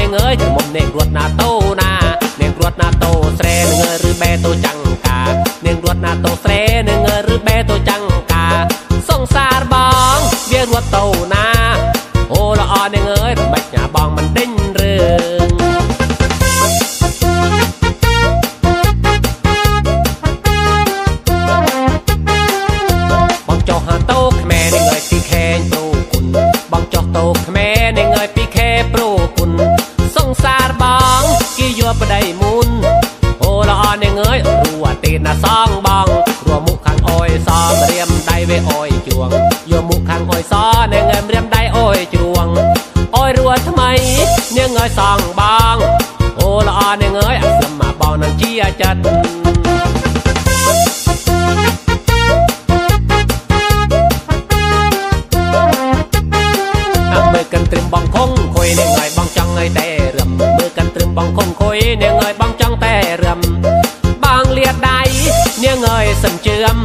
នាងអើយមុំនាងរត់ណាតូណានាងរត់ណាតូស្រែនាងអើយឬបែតូចាំងកានាងរត់ណាតូស្រែនាងអើយឬបែតូចាំងកាសងសារបងវារត់តូណាអូល្អនាងអើយរំបាច់ញ៉ាបងមិនដេញរឿងបងចុះហាតូខ្មែរនាងអើយពីខែព្រោគុណបងចុះតូខ្មែរនាងអើយពីខែព្រោគុណសងសារបងគេយល់ប្តីមុនអូល្អនាងអើយរួអាទេណាសងបងរួមុខខាងអយសរៀមដៃវាអយជួងយល់មុខខាងអយសនាងអើយរៀមដៃអយជួងអយរួថ្មីនាងអើយសងបងអូល្អនាងអើយអាស្លឹមមកបងនឹងជាចិត្តกันตรึมบองคงคอยเนี่ยเงยบองจังเงยแต่เรื่มมือกันตรึมบองคงคอยเนี่ยเงยบองจังแต่เรื่มบางเลียดใดเนี่ยเงยสันเชื่อม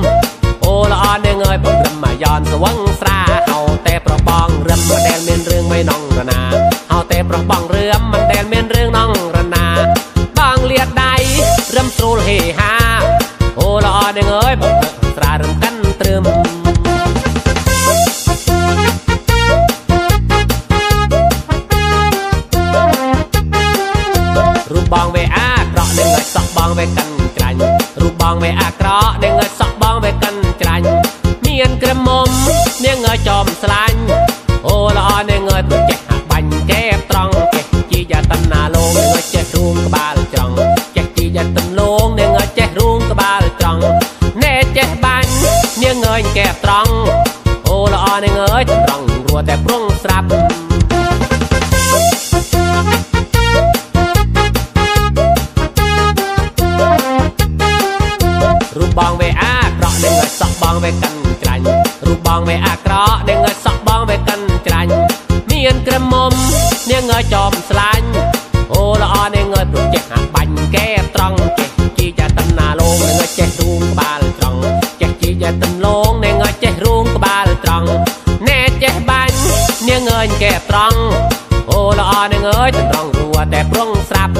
โอละอ่อนเนี่ยเงยผมเรื่มมาย้อนสว่างสราเอาแต่ประบองเรื่มมาแดนเมียนเรื่องไม่น้องระนาเอาแต่ประบองเรื่มมันแดนเมียนเรื่องน้องระนาบางเลียดใดเรื่มสูลเฮฮาโอละอ่อนเนี่ยเงยผมสราเรื่มกันตรึมรูปบองเวอาเคราะห์เนื้อสอกบองเวกันกรันรูปบองเวอาเคราะห์เนื้อสอกบองเวกันกรันเมียนกระมมเนื้อจอมสลันโอละอ่อนเนื้อตุ่นแจกหักบันแจกตรองแจกจีจะตันนาลงเนื้อแจกรูงกระบาลตรองแจกจีจะตันลงเนื้อแจกรูงกระบาลตรองแน่แจกบันเนื้อแจกตรองโอละอ่อนเนื้อตรองรัวแต่พรุ่งสลับรูปบองเวอาเคราะห์เนื้อสอกบองเวกันกรันรูปบองเวอาเคราะห์เนื้อสอกบองเวกันกรันเมียนกระมมเนื้อจอมสลันโอละอ่อนเนื้อปลุกแจกหักบันแก้ตรองแจกจีจะตันนาลงเนื้อแจกรูงกระบาลตรองแจกจีจะตันลงเนื้อแจกรูงกระบาลตรองแน่แจกบันเนื้อแก้ตรองโอละอ่อนเนื้อตรองรัวแต่พรุ่งสลับ